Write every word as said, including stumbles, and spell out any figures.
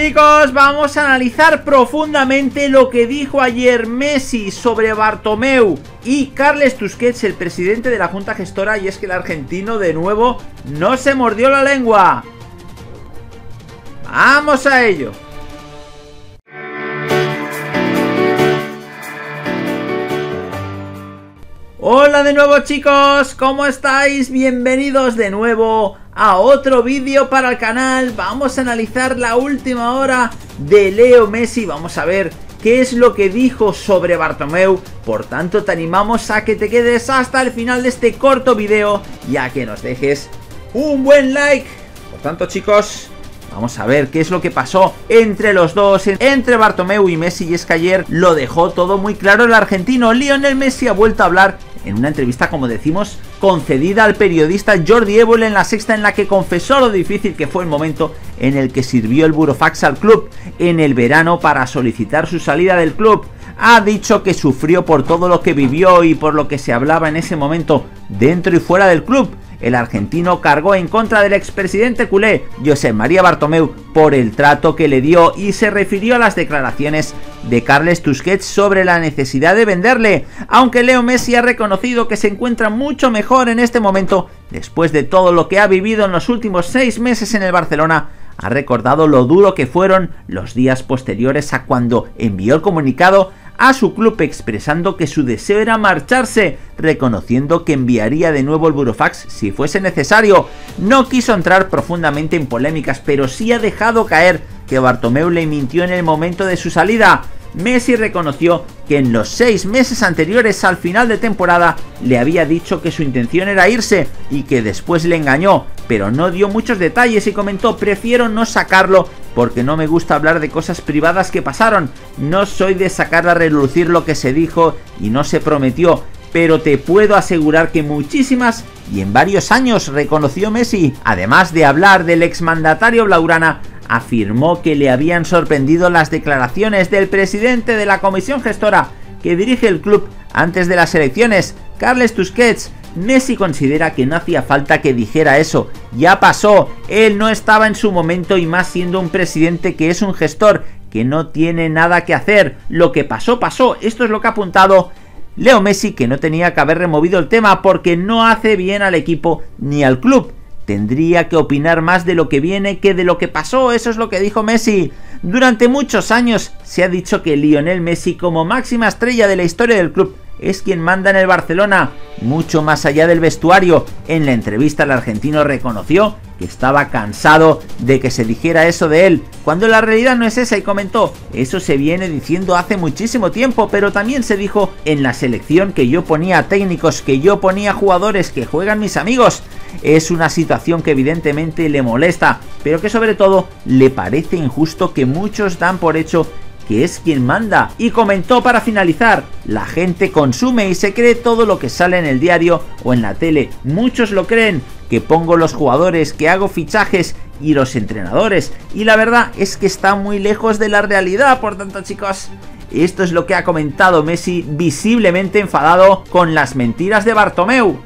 Chicos, vamos a analizar profundamente lo que dijo ayer Messi sobre Bartomeu y Carles Tusquets, el presidente de la Junta Gestora, y es que el argentino de nuevo no se mordió la lengua. ¡Vamos a ello! Hola de nuevo, chicos, ¿cómo estáis? Bienvenidos de nuevo a otro vídeo para el canal. Vamos a analizar la última hora de Leo Messi. Vamos a ver qué es lo que dijo sobre Bartomeu. Por tanto, te animamos a que te quedes hasta el final de este corto vídeo y a que nos dejes un buen like. Por tanto, chicos, vamos a ver qué es lo que pasó entre los dos, entre Bartomeu y Messi. Y es que ayer lo dejó todo muy claro el argentino. Lionel Messi ha vuelto a hablar en una entrevista, como decimos, concedida al periodista Jordi Évole en La Sexta, en la que confesó lo difícil que fue el momento en el que sirvió el burofax al club en el verano para solicitar su salida del club. Ha dicho que sufrió por todo lo que vivió y por lo que se hablaba en ese momento dentro y fuera del club. El argentino cargó en contra del expresidente culé, José María Bartomeu, por el trato que le dio y se refirió a las declaraciones de Carles Tusquets sobre la necesidad de venderle, aunque Leo Messi ha reconocido que se encuentra mucho mejor en este momento después de todo lo que ha vivido en los últimos seis meses en el Barcelona. Ha recordado lo duro que fueron los días posteriores a cuando envió el comunicado a su club expresando que su deseo era marcharse, reconociendo que enviaría de nuevo el burofax si fuese necesario. No quiso entrar profundamente en polémicas, pero sí ha dejado caer que Bartomeu le mintió en el momento de su salida. Messi reconoció que en los seis meses anteriores al final de temporada le había dicho que su intención era irse y que después le engañó, pero no dio muchos detalles y comentó: prefiero no sacarlo porque no me gusta hablar de cosas privadas que pasaron, no soy de sacar a relucir lo que se dijo y no se prometió, pero te puedo asegurar que muchísimas y en varios años, reconoció Messi. Además de hablar del exmandatario blaugrana, afirmó que le habían sorprendido las declaraciones del presidente de la comisión gestora que dirige el club antes de las elecciones, Carles Tusquets. Messi considera que no hacía falta que dijera eso, ya pasó, él no estaba en su momento y más siendo un presidente que es un gestor que no tiene nada que hacer, lo que pasó, pasó. Esto es lo que ha apuntado Leo Messi, que no tenía que haber removido el tema porque no hace bien al equipo ni al club. Tendría que opinar más de lo que viene que de lo que pasó, eso es lo que dijo Messi. Durante muchos años se ha dicho que Lionel Messi, como máxima estrella de la historia del club, es quien manda en el Barcelona, mucho más allá del vestuario. En la entrevista el argentino reconoció que estaba cansado de que se dijera eso de él, cuando la realidad no es esa, y comentó: eso se viene diciendo hace muchísimo tiempo, pero también se dijo en la selección, que yo ponía técnicos, que yo ponía jugadores, que juegan mis amigos. Es una situación que evidentemente le molesta, pero que sobre todo le parece injusto, que muchos dan por hecho que es quien manda. Y comentó, para finalizar: la gente consume y se cree todo lo que sale en el diario o en la tele, muchos lo creen, que pongo los jugadores, que hago fichajes y los entrenadores, y la verdad es que está muy lejos de la realidad. Por tanto, chicos, esto es lo que ha comentado Messi, visiblemente enfadado con las mentiras de Bartomeu.